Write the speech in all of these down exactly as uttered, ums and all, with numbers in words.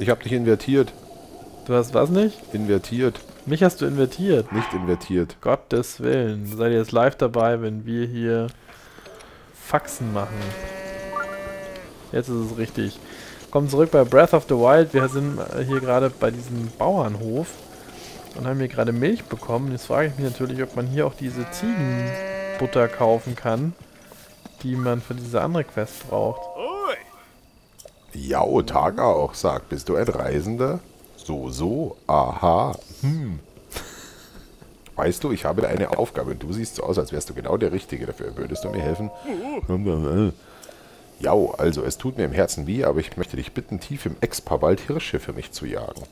Ich habe dich invertiert. Du hast was nicht? Invertiert. Mich hast du invertiert. Nicht invertiert. Gottes Willen. Seid ihr jetzt live dabei, wenn wir hier Faxen machen? Jetzt ist es richtig. Kommen zurück bei Breath of the Wild. Wir sind hier gerade bei diesem Bauernhof und haben hier gerade Milch bekommen. Jetzt frage ich mich natürlich, ob man hier auch diese Ziegenbutter kaufen kann, die man für diese andere Quest braucht. Ja, Otaga auch sagt, bist du ein Reisender? So, so, aha, hm. Weißt du, ich habe da eine Aufgabe und du siehst so aus, als wärst du genau der Richtige dafür. Würdest du mir helfen? Ja, also es tut mir im Herzen weh, aber ich möchte dich bitten, tief im Expa-Wald Hirsche für mich zu jagen.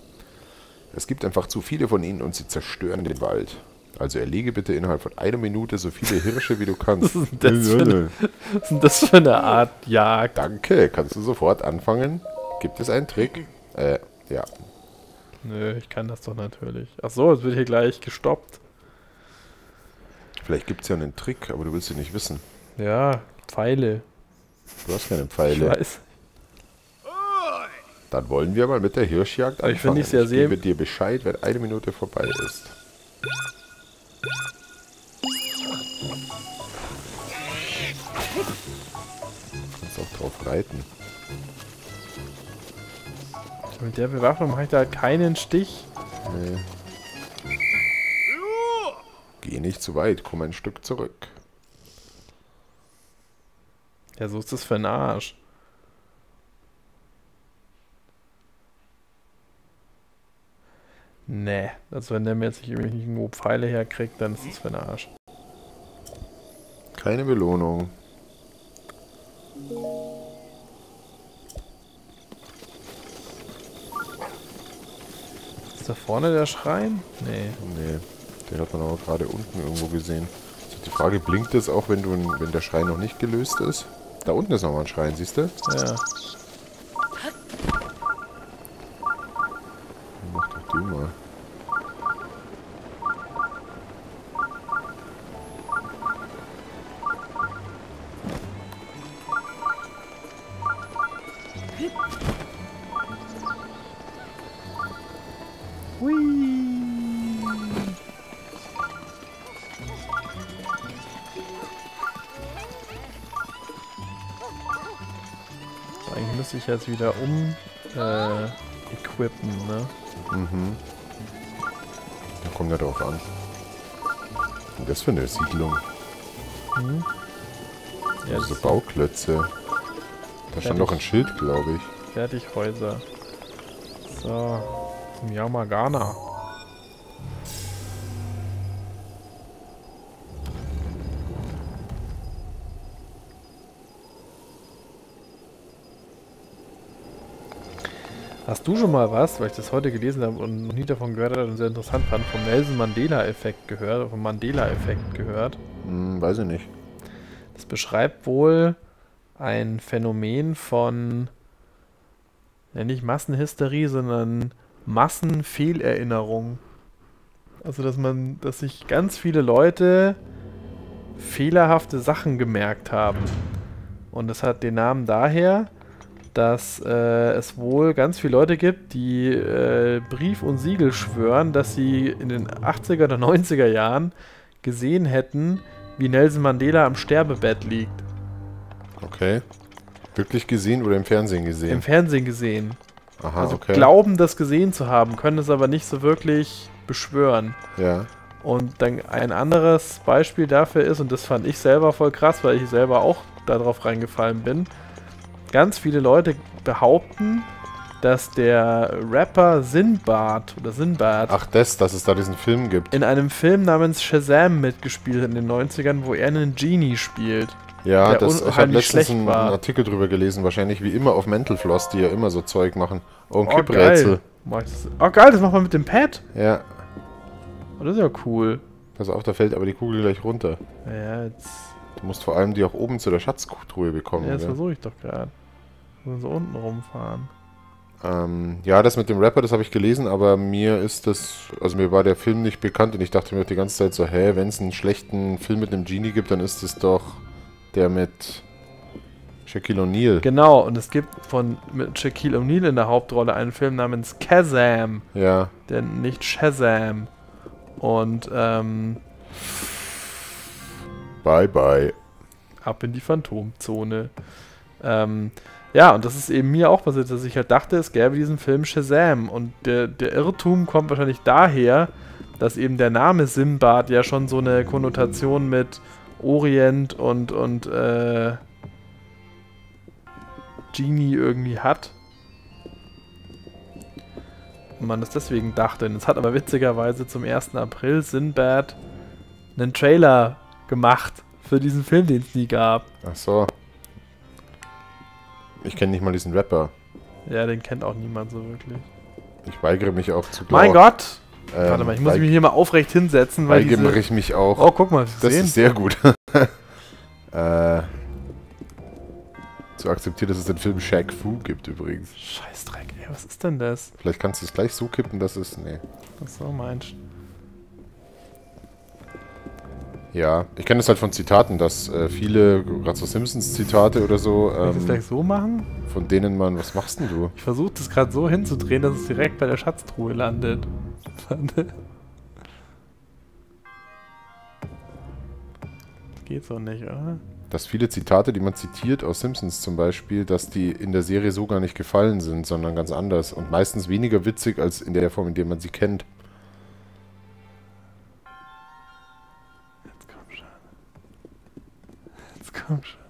Es gibt einfach zu viele von ihnen und sie zerstören den Wald. Also erlege bitte innerhalb von einer Minute so viele Hirsche, wie du kannst. Was ist denn das für eine, was ist das für eine Art Jagd? Danke, kannst du sofort anfangen? Gibt es einen Trick? Äh, ja. Nö, ich kann das doch natürlich. Ach so, jetzt wird hier gleich gestoppt. Vielleicht gibt es ja einen Trick, aber du willst ihn nicht wissen. Ja, Pfeile. Du hast keine Pfeile. Ich weiß. Dann wollen wir mal mit der Hirschjagd anfangen. Ich, find ich, sehr ich gebe dir Bescheid, wenn eine Minute vorbei ist. Du kannst auch drauf reiten. Mit der Bewaffnung mache ich da halt keinen Stich. Nee. Geh nicht zu weit, komm ein Stück zurück. Ja, so ist das für ein Arsch. Nee, also wenn der mir jetzt nicht irgendwo Pfeile herkriegt, dann ist das für ein Arsch. Keine Belohnung. Ist da vorne der Schrein? Nee. Nee, den hat man aber gerade unten irgendwo gesehen. Also die Frage, blinkt es auch, wenn, du, wenn der Schrein noch nicht gelöst ist? Da unten ist nochmal ein Schrein, siehst du? Ja. Mach doch den mal. Jetzt wieder um äh, equippen, ne? Mhm. Da kommt ja drauf an. Und das für eine Siedlung. Mhm. Ja, also Bauklötze. Da stand noch ein Schild, glaube ich. Fertighäuser. So. Zum Yamagana. Hast du schon mal was, weil ich das heute gelesen habe und noch nie davon gehört habe und sehr interessant fand, vom Nelson-Mandela-Effekt gehört, vom Mandela-Effekt gehört? Hm, weiß ich nicht. Das beschreibt wohl ein Phänomen von, ja nicht Massenhysterie, sondern Massenfehlerinnerung. Also, dass man, dass sich ganz viele Leute fehlerhafte Sachen gemerkt haben. Und das hat den Namen daher, dass äh, es wohl ganz viele Leute gibt, die äh, Brief und Siegel schwören, dass sie in den achtziger oder neunziger Jahren gesehen hätten, wie Nelson Mandela am Sterbebett liegt. Okay. Wirklich gesehen oder im Fernsehen gesehen? Im Fernsehen gesehen. Aha, also okay. Glauben, das gesehen zu haben, können es aber nicht so wirklich beschwören. Ja. Und dann ein anderes Beispiel dafür ist, und das fand ich selber voll krass, weil ich selber auch darauf reingefallen bin, ganz viele Leute behaupten, dass der Rapper Sinbad oder Sinbad... Ach das, dass es da diesen Film gibt. ...in einem Film namens Shazam mitgespielt hat in den neunzigern, wo er einen Genie spielt. Ja, das, ich habe letztens einen Artikel drüber gelesen, wahrscheinlich wie immer auf Mental Floss, die ja immer so Zeug machen. Oh, ein Kipprätsel. Oh geil, das macht man mit dem Pad. Ja. Oh, das ist ja cool. Pass auf, da fällt aber die Kugel gleich runter. Ja, jetzt... Du musst vor allem die auch oben zu der Schatztruhe bekommen. Ja, das versuche ich doch gerade. Müssen so unten rumfahren. Ähm, ja, das mit dem Rapper, das habe ich gelesen, aber mir ist das, also mir war der Film nicht bekannt und ich dachte mir die ganze Zeit so, hä, wenn es einen schlechten Film mit einem Genie gibt, dann ist es doch der mit Shaquille O'Neal. Genau, und es gibt von mit Shaquille O'Neal in der Hauptrolle einen Film namens Kazam. Ja. Der nicht Shazam. Und, ähm... Bye, bye. Ab in die Phantomzone. Ähm, ja, und das ist eben mir auch passiert, dass ich halt dachte, es gäbe diesen Film Shazam. Und der, der Irrtum kommt wahrscheinlich daher, dass eben der Name Sinbad ja schon so eine Konnotation mit Orient und, und, äh... Genie irgendwie hat. Und man das deswegen dachte. Und es hat aber witzigerweise zum ersten April Sinbad einen Trailer gemacht für diesen Film, den es nie gab. Ach so. Ich kenne nicht mal diesen Rapper. Ja, den kennt auch niemand so wirklich. Ich weigere mich auch zu glauben. Mein Gott! Ähm, Warte mal, ich muss mich hier mal aufrecht hinsetzen, weil weigere diese... ich mich auch. Oh, guck mal. Das sehen. Ist sehr gut. äh... Zu akzeptieren, dass es den Film Shag Fu gibt übrigens. Scheißdreck, ey, was ist denn das? Vielleicht kannst du es gleich so kippen, dass es... Nee. Ach so, meinst du? Ja, ich kenne das halt von Zitaten, dass äh, viele, gerade so Simpsons-Zitate oder so... Ähm, Willst du es gleich so machen? Von denen man... Was machst denn du? Ich versuche das gerade so hinzudrehen, dass es direkt bei der Schatztruhe landet. Das geht so nicht, oder? Dass viele Zitate, die man zitiert, aus Simpsons zum Beispiel, dass die in der Serie so gar nicht gefallen sind, sondern ganz anders. Und meistens weniger witzig, als in der Form, in der man sie kennt. Jetzt komm schon. Jetzt komm schon.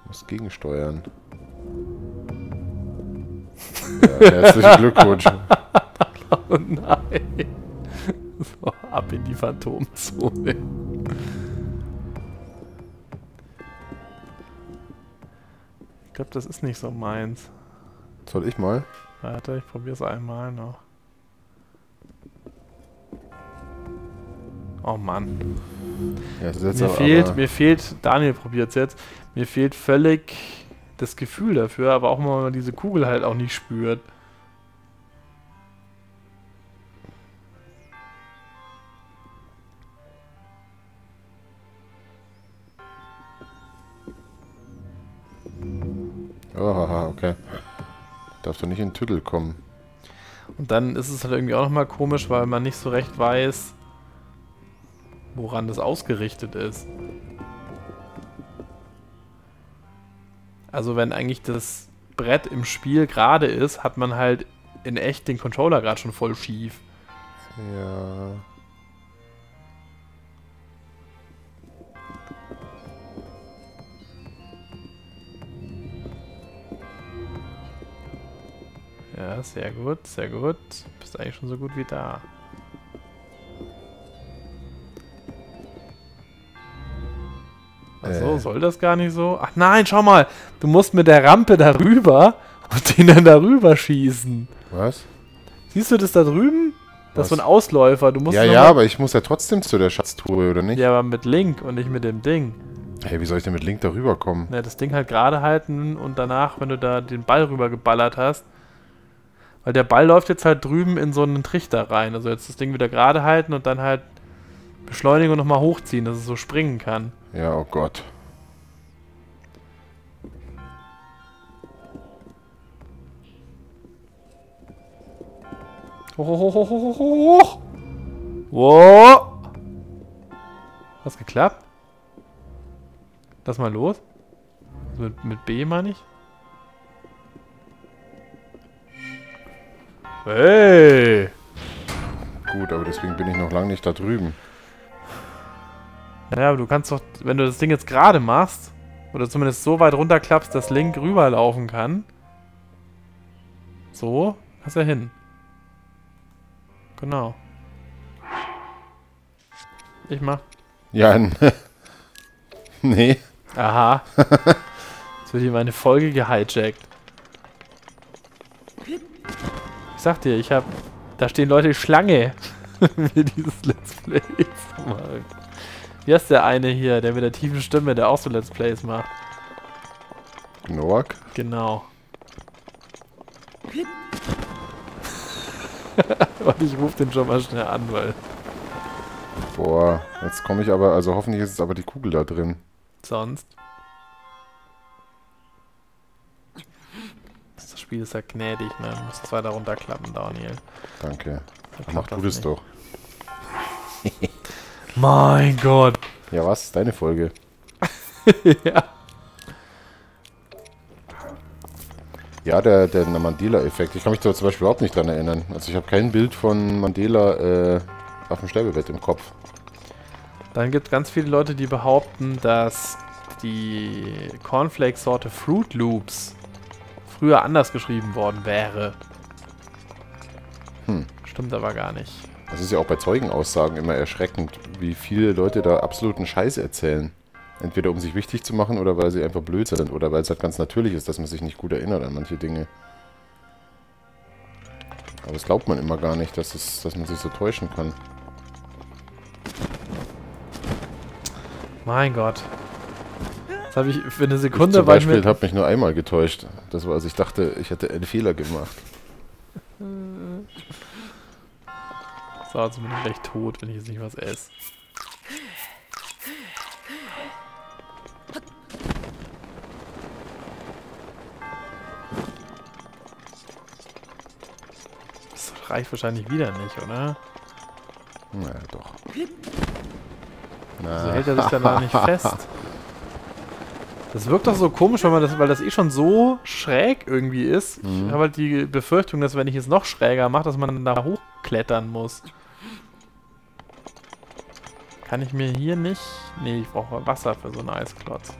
Ich muss gegensteuern. Ja, herzlichen Glückwunsch. Oh nein. So, ab in die Phantomzone. Ich glaube, das ist nicht so meins. Soll ich mal? Warte, ich probiere es einmal noch. Oh Mann. Ja, das ist mir, fehlt, mir fehlt, Daniel probiert es jetzt, mir fehlt völlig das Gefühl dafür, aber auch mal, wenn man diese Kugel halt auch nicht spürt. Oh, okay. Darfst du nicht in den Tüdel kommen. Und dann ist es halt irgendwie auch nochmal komisch, weil man nicht so recht weiß, woran das ausgerichtet ist. Also wenn eigentlich das Brett im Spiel gerade ist, hat man halt in echt den Controller gerade schon voll schief. Ja... Ja, sehr gut, sehr gut. Bist eigentlich schon so gut wie da. Achso, äh. soll das gar nicht so? Ach nein, schau mal! Du musst mit der Rampe darüber und den dann darüber schießen. Was? Siehst du das da drüben? Das ist so ein Ausläufer. Du musst ja, ja, aber ich muss ja trotzdem zu der Schatztruhe, oder nicht? Ja, aber mit Link und nicht mit dem Ding. Hey, wie soll ich denn mit Link darüber kommen? Ja, das Ding halt gerade halten und danach, wenn du da den Ball rüber geballert hast, weil der Ball läuft jetzt halt drüben in so einen Trichter rein. Also jetzt das Ding wieder gerade halten und dann halt beschleunigen und nochmal hochziehen, dass es so springen kann. Ja, oh Gott. Hoch, hoch, hoch, hoch, hoch, hoch. Wow. Hat's geklappt? Lass mal los. Also mit, mit B meine ich. Hey! Gut, aber deswegen bin ich noch lange nicht da drüben. Naja, aber du kannst doch, wenn du das Ding jetzt gerade machst, oder zumindest so weit runterklappst, dass Link rüberlaufen kann. So, kannst du ja hin. Genau. Ich mach. Ja, nee. Aha. Jetzt wird hier meine Folge gehijackt. Ich sag dir, ich hab... Da stehen Leute Schlange, mir dieses Let's Plays machen. Wie heißt der eine hier, der mit der tiefen Stimme, der auch so Let's Plays macht? Gnork? Genau. Und ich ruf den schon mal schnell an, weil... Boah, jetzt komme ich aber... Also hoffentlich ist jetzt aber die Kugel da drin. Sonst? Spiel ist ja gnädig, ne? Du musst es weiter runterklappen, Daniel. Danke. Da mach du das doch. Mein Gott. Ja, was? Ist deine Folge. Ja. Ja, der, der Mandela-Effekt. Ich kann mich da zum Beispiel überhaupt nicht dran erinnern. Also ich habe kein Bild von Mandela äh, auf dem Sterbebett im Kopf. Dann gibt es ganz viele Leute, die behaupten, dass die Cornflakes-Sorte Fruit Loops früher anders geschrieben worden wäre. Hm. Stimmt aber gar nicht. Das ist ja auch bei Zeugenaussagen immer erschreckend, wie viele Leute da absoluten Scheiß erzählen. Entweder um sich wichtig zu machen oder weil sie einfach blöd sind oder weil es halt ganz natürlich ist, dass man sich nicht gut erinnert an manche Dinge. Aber das glaubt man immer gar nicht, dass, es, dass man sich so täuschen kann. Mein Gott. Das habe ich für eine Sekunde... Ich zum Beispiel habe mich nur einmal getäuscht. Das war, also ich dachte, ich hätte einen Fehler gemacht. So, also bin ich gleich tot, wenn ich jetzt nicht was esse. Reicht wahrscheinlich wieder nicht, oder? Na ja, doch. Also hält er sich danach nicht fest. Das wirkt doch so komisch, wenn man das, weil das eh schon so schräg irgendwie ist. Mhm. Ich habe halt die Befürchtung, dass wenn ich es noch schräger mache, dass man da hochklettern muss. Kann ich mir hier nicht... Nee, ich brauche Wasser für so einen Eisklotz.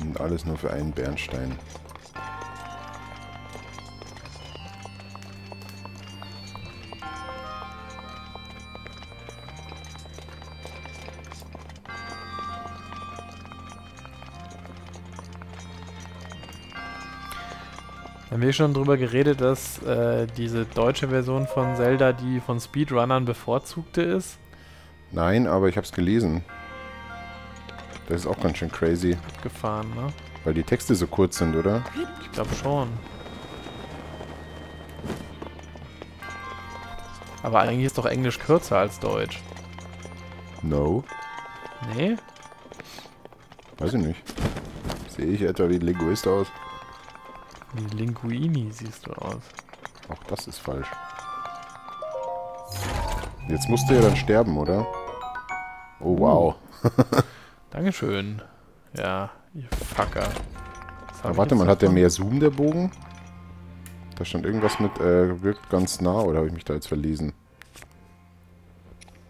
Und alles nur für einen Bernstein. Haben wir schon drüber geredet, dass äh, diese deutsche Version von Zelda die von Speedrunnern bevorzugte ist? Nein, aber ich hab's gelesen. Das ist auch ganz schön crazy. Abgefahren, ne? Weil die Texte so kurz sind, oder? Ich glaube schon. Aber eigentlich ist doch Englisch kürzer als Deutsch. No. Nee? Weiß ich nicht. Sehe ich etwa wie ein Linguist aus? Wie Linguini siehst du aus. Auch das ist falsch. Jetzt musst du ja dann sterben, oder? Oh, wow. Dankeschön. Ja, ihr Fucker. Aber warte mal, hat der mehr Zoom, der Bogen? Da stand irgendwas mit, äh, wirkt ganz nah, oder habe ich mich da jetzt verlesen?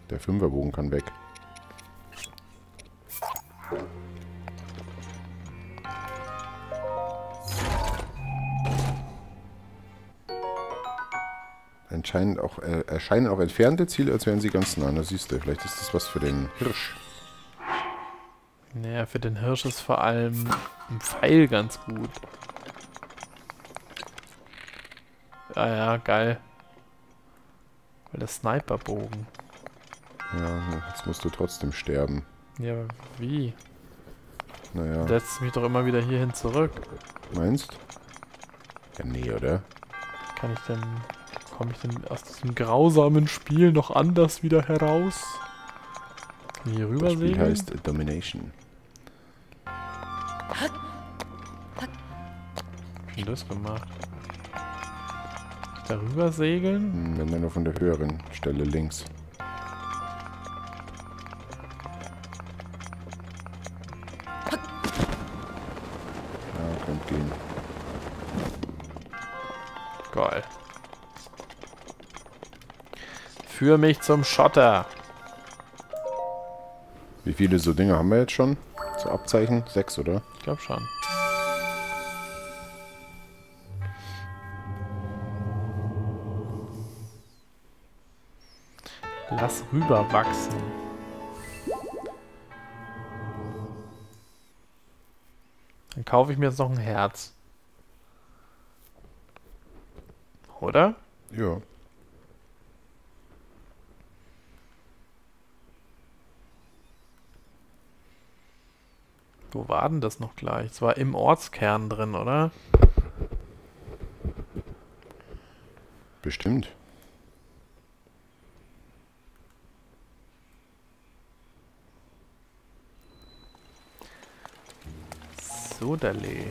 Der Fünferbogen kann weg. Erscheinen auch, äh, erscheinen auch entfernte Ziele, als wären sie ganz nah. Da siehst du, vielleicht ist das was für den Hirsch. Naja, für den Hirsch ist vor allem ein Pfeil ganz gut. Ah ja, geil. Weil der Sniperbogen. Ja, jetzt musst du trotzdem sterben. Ja, aber wie? Naja. Du setzt mich doch immer wieder hierhin zurück. Meinst? Ja, nee, oder? Kann ich denn... Komme ich denn aus diesem grausamen Spiel noch anders wieder heraus? Kann ich hier rüber sehen? Das Spiel heißt Domination. Wie ist das gemacht? Kann ich da rüber segeln? Wenn dann nur von der höheren Stelle links. Ja, könnte gehen. Geil. Führ mich zum Schotter. Wie viele so Dinge haben wir jetzt schon? So Abzeichen? Sechs, oder? Ich glaube schon. Lass rüberwachsen. Dann kaufe ich mir jetzt noch ein Herz. Oder? Ja. Wo war denn das noch gleich? Es war im Ortskern drin, oder? Bestimmt. Sodalé.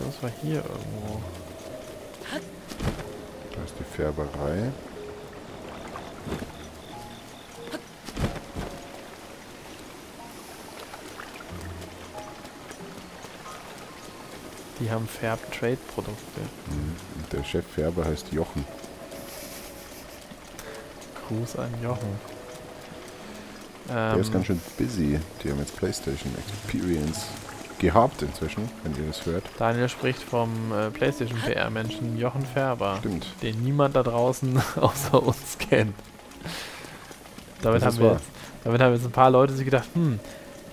Das war hier irgendwo. Da ist die Färberei. Die haben Färb-Trade-Produkte. Und der Chef-Färber heißt Jochen. Gruß an Jochen. Der ähm, ist ganz schön busy. Die haben jetzt PlayStation Experience gehabt inzwischen, wenn ihr das hört. Daniel spricht vom äh, PlayStation P R-Menschen Jochen Färber. Stimmt. Den niemand da draußen außer uns kennt. Damit haben, wir jetzt, damit haben jetzt ein paar Leute sich gedacht, hm,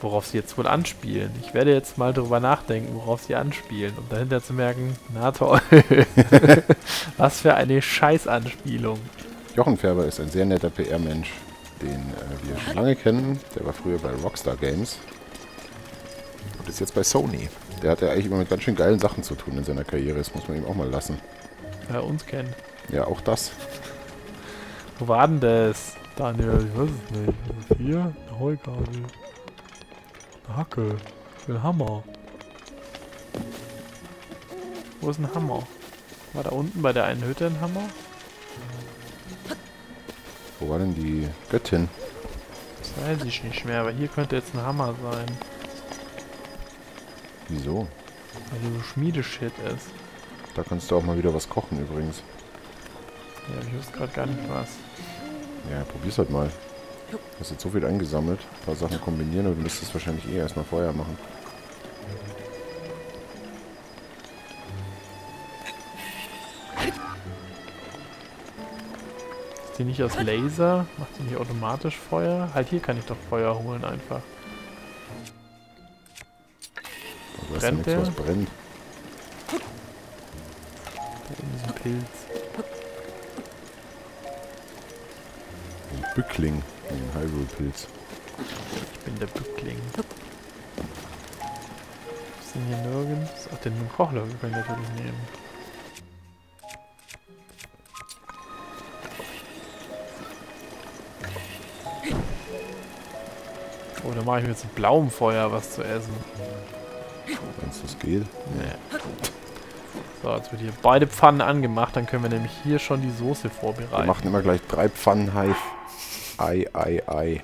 worauf sie jetzt wohl anspielen. Ich werde jetzt mal darüber nachdenken, worauf sie anspielen, um dahinter zu merken, na toll. Was für eine Scheißanspielung. Jochen Färber ist ein sehr netter P R-Mensch, den äh, wir schon lange kennen. Der war früher bei Rockstar Games und ist jetzt bei Sony. Der hat ja eigentlich immer mit ganz schön geilen Sachen zu tun in seiner Karriere. Das muss man ihm auch mal lassen. Ja, uns kennen. Ja, auch das. Wo war denn das? Daniel, ich weiß es nicht. Hier? Eine Heugabel. Eine Hacke. Ein Hammer. Wo ist ein Hammer? War da unten bei der einen Hütte ein Hammer? Wo war denn die Göttin? Das weiß ich nicht mehr, aber hier könnte jetzt ein Hammer sein. Wieso? Weil hier so Schmiedeshit ist. Da kannst du auch mal wieder was kochen übrigens. Ja, aber ich wusste gerade gar nicht was. Ja, probier's halt mal. Du hast jetzt so viel eingesammelt. Ein paar Sachen kombinieren, aber du müsstest wahrscheinlich eh erstmal Feuer machen. Ist die nicht aus Laser? Macht die nicht automatisch Feuer? Halt, hier kann ich doch Feuer holen einfach. Aber ist ja nichts, was brennt. Da ist ein Pilz. Bückling, den Hyrule-Pilz. Ich bin der Bückling. Was sind hier nirgends? Ach, den Kochlöffel können wir natürlich nehmen. Oh, da mache ich mir jetzt mit blauem Feuer was zu essen. Wenn's das geht? Nee. So, jetzt wird hier beide Pfannen angemacht, dann können wir nämlich hier schon die Soße vorbereiten. Wir machen immer gleich drei Pfannen heiß. Ei, ei, ei.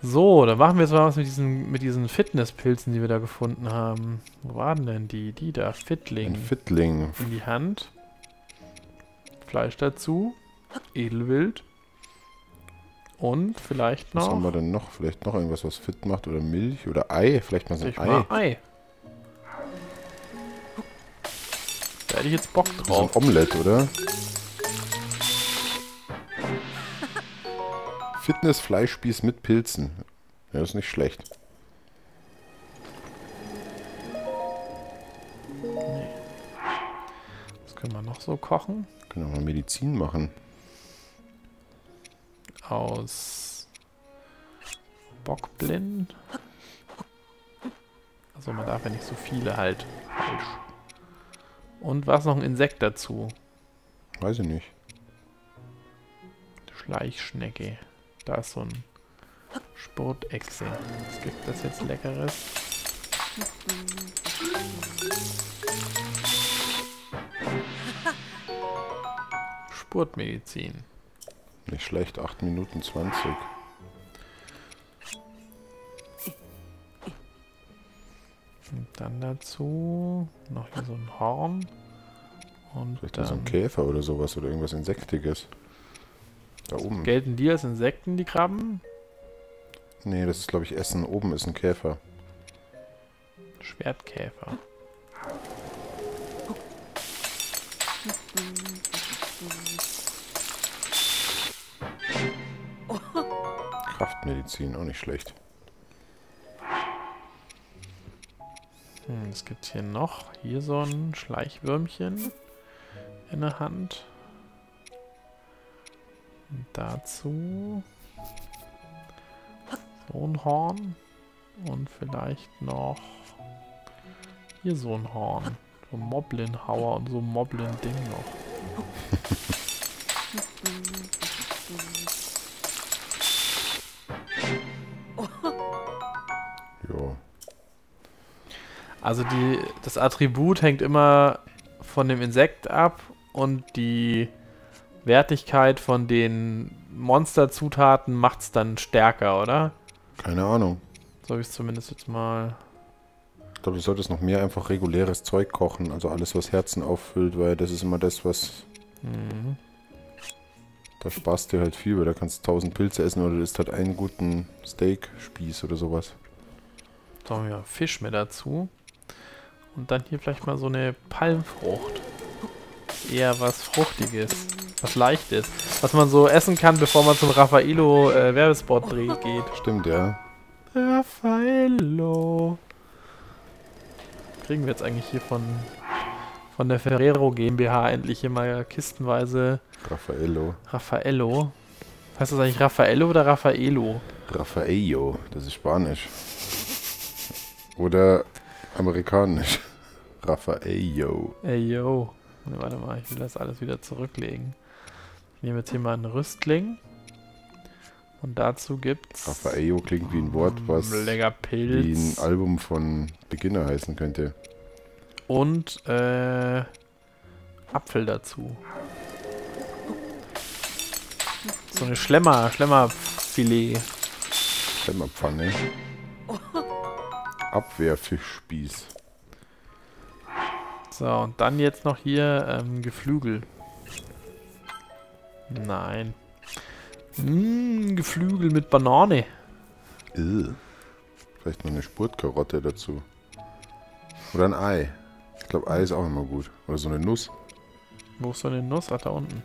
So, dann machen wir jetzt mal was mit diesen, mit diesen Fitnesspilzen, die wir da gefunden haben. Wo waren denn die? Die da, Fittling. Ein Fittling. In die Hand. Fleisch dazu. Edelwild. Und vielleicht noch... Was haben wir denn noch? Vielleicht noch irgendwas, was fit macht? Oder Milch? Oder Ei? Vielleicht mal so ein Ei. Mal Ei. Da hätte ich jetzt Bock drauf. So ein Omelette, oder? Fitness-Fleischspieß mit Pilzen. Ja, das ist nicht schlecht. Nee. Was können wir noch so kochen? Können wir mal Medizin machen. Aus Bockblind. Also man darf ja nicht so viele halt. Falsch. Und war es noch ein Insekt dazu? Weiß ich nicht. Schleichschnecke. Da ist so ein Sportechse. Was gibt das jetzt Leckeres? Sportmedizin. Nicht schlecht, acht Minuten zwanzig. Und dann dazu noch hier so ein Horn. Und vielleicht dann so ein Käfer oder sowas oder irgendwas Insektiges. Da oben. Gelten die als Insekten, die Krabben? Nee, das ist, glaube ich, Essen. Oben ist ein Käfer. Schwertkäfer. Kraftmedizin, auch nicht schlecht. Hm, es gibt hier noch. Hier so ein Schleichwürmchen in der Hand. Und dazu so ein Horn und vielleicht noch hier so ein Horn. So ein Moblin-Hauer und so ein Moblin-Ding noch. Ja, Also die, das Attribut hängt immer von dem Insekt ab und die Wertigkeit von den Monsterzutaten macht es dann stärker, oder? Keine Ahnung. So habe ich es zumindest jetzt mal... Ich glaube, du solltest noch mehr einfach reguläres Zeug kochen, also alles, was Herzen auffüllt, weil das ist immer das, was... Mhm. Da sparst dir halt viel, weil da kannst du tausend Pilze essen oder du isst halt einen guten Steakspieß oder sowas. Da haben wir Fisch mit dazu. Und dann hier vielleicht mal so eine Palmfrucht. Eher was Fruchtiges. Was Leichtes. Was man so essen kann, bevor man zum Raffaello äh, Werbespot dreht geht. Stimmt, ja. Raffaello. Kriegen wir jetzt eigentlich hier von, von der Ferrero GmbH endlich hier mal kistenweise... Raffaello. Raffaello. Heißt das eigentlich Raffaello oder Raffaello? Raffaello, das ist Spanisch. Oder amerikanisch. Raffaello. Ey, yo. Ne, warte mal, ich will das alles wieder zurücklegen. Ich nehme jetzt hier mal einen Rüstling. Und dazu gibt's... Raffaello klingt wie ein Wort, was lecker Pilz. Wie ein Album von Beginner heißen könnte. Und, äh... Apfel dazu. So eine Schlemmer, Schlemmerfilet. Schlemmerpfanne. Abwehrfischspieß. So, und dann jetzt noch hier ähm, Geflügel. Nein. Mmh, Geflügel mit Banane. Äh. Vielleicht noch eine Spurtkarotte dazu. Oder ein Ei. Ich glaube, Ei ist auch immer gut. Oder so eine Nuss. Wo ist so eine Nuss? Ach, da unten.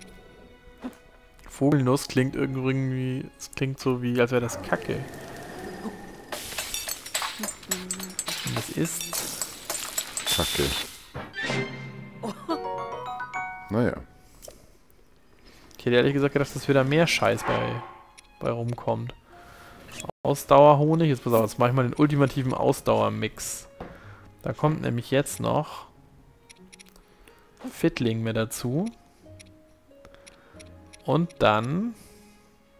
Vogelnuss klingt irgendwie... Es klingt so, wie als wäre das Kacke. Und das ist... Kacke. Naja. Ich hätte ehrlich gesagt gedacht, dass wieder mehr Scheiß bei, bei rumkommt. Ausdauerhonig. Jetzt pass auf, jetzt mache ich mal den ultimativen Ausdauermix. Da kommt nämlich jetzt noch Fittling mit dazu. Und dann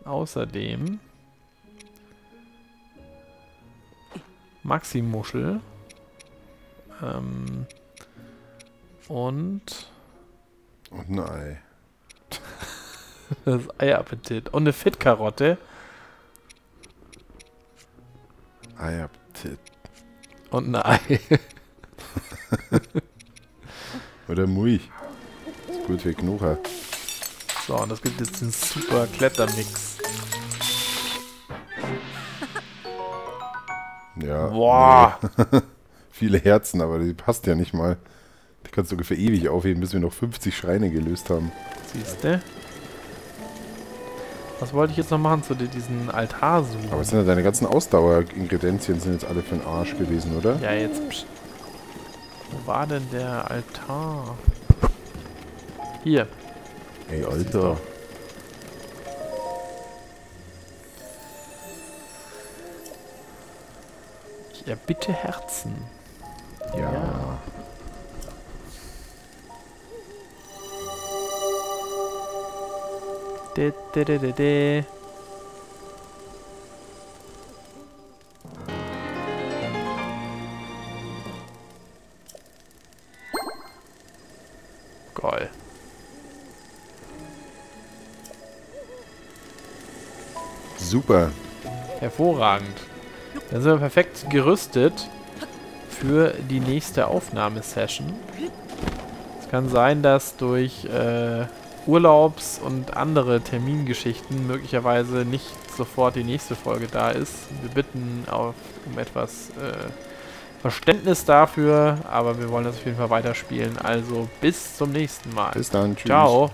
außerdem Maximuschel. Ähm, und... Und ein Ei. Das Eiappetit. Und eine Fit-Karotte. Eiappetit. Und ein Ei. Oder Mui. Das ist gut für Knocher. So, und das gibt jetzt einen super Klettermix. Ja. Boah. Nee. Viele Herzen, aber die passt ja nicht mal. Die kannst du ungefähr ewig aufheben, bis wir noch fünfzig Schreine gelöst haben. Siehste? Was wollte ich jetzt noch machen zu diesen Altarsuchen? Aber sind ja deine ganzen Ausdaueringredienzien sind jetzt alle für den Arsch gewesen, oder? Ja, jetzt... Pst. Wo war denn der Altar? Hier. Ey, Alter. Ich erbitte Herzen. Ja. Ja. De, de, de, de, de. Geil. Super. Hervorragend. Dann sind wir perfekt gerüstet für die nächste Aufnahmesession. Es kann sein, dass durch... Äh, Urlaubs- und andere Termingeschichten möglicherweise nicht sofort die nächste Folge da ist. Wir bitten auf, um etwas äh, Verständnis dafür, aber wir wollen das auf jeden Fall weiterspielen. Also bis zum nächsten Mal. Bis dann. Tschüss. Ciao.